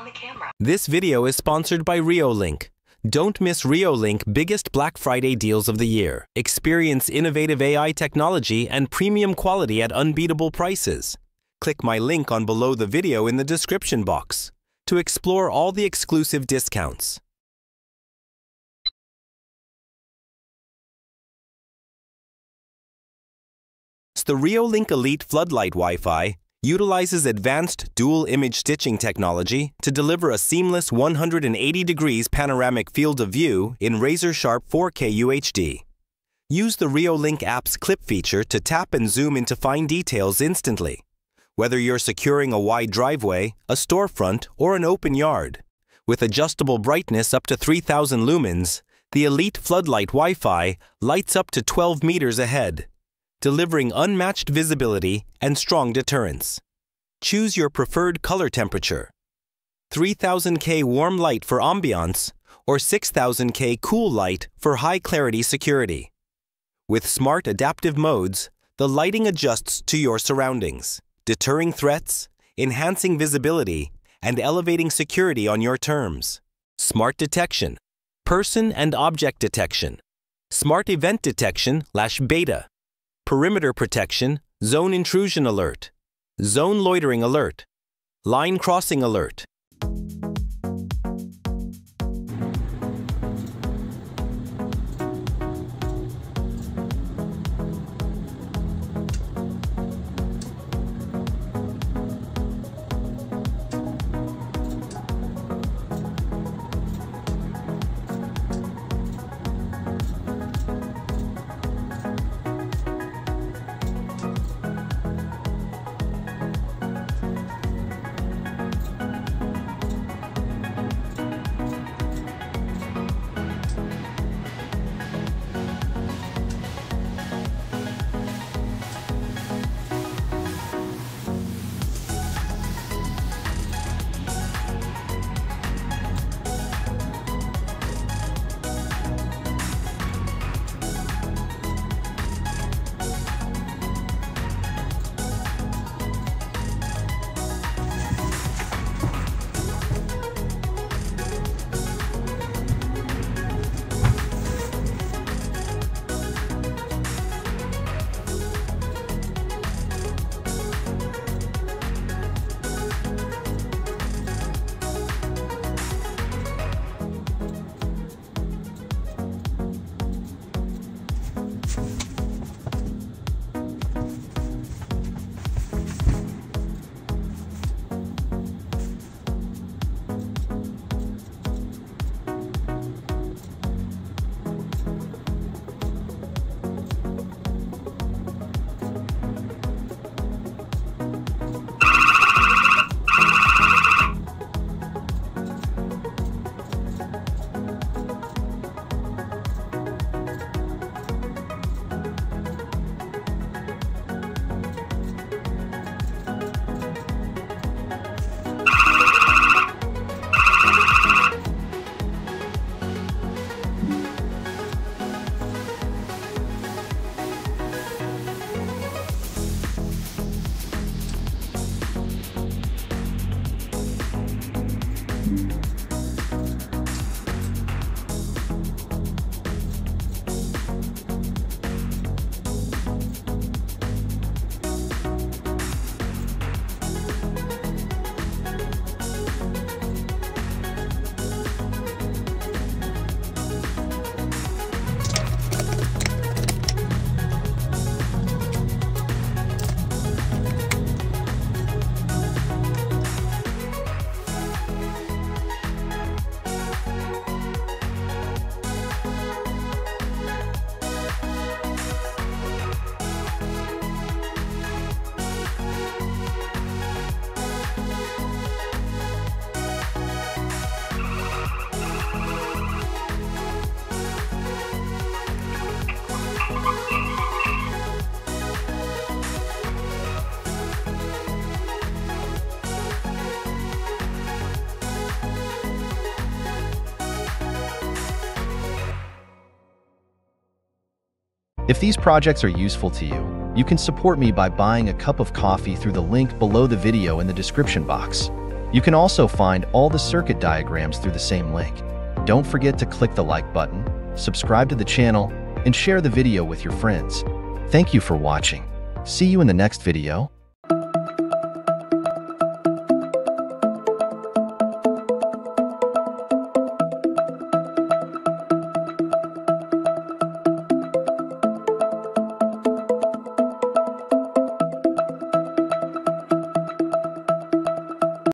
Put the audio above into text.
on the camera. This video is sponsored by Reolink. Don't miss Reolink's biggest Black Friday deals of the year. Experience innovative AI technology and premium quality at unbeatable prices. Click my link on below the video in the description box to explore all the exclusive discounts. The Reolink Elite Floodlight Wi-Fi utilizes advanced dual-image stitching technology to deliver a seamless 180 degrees panoramic field of view in razor-sharp 4K UHD. Use the Reolink app's clip feature to tap and zoom into fine details instantly, whether you're securing a wide driveway, a storefront, or an open yard. With adjustable brightness up to 3,000 lumens, the Elite Floodlight Wi-Fi lights up to 12 meters ahead, delivering unmatched visibility and strong deterrence. Choose your preferred color temperature: 3000K warm light for ambiance or 6000K cool light for high-clarity security. With smart adaptive modes, the lighting adjusts to your surroundings, deterring threats, enhancing visibility, and elevating security on your terms. Smart detection, person and object detection, smart event detection /beta, perimeter protection, zone intrusion alert, zone loitering alert, line crossing alert. If these projects are useful to you, you can support me by buying a cup of coffee through the link below the video in the description box. You can also find all the circuit diagrams through the same link. Don't forget to click the like button, subscribe to the channel, and share the video with your friends. Thank you for watching. See you in the next video.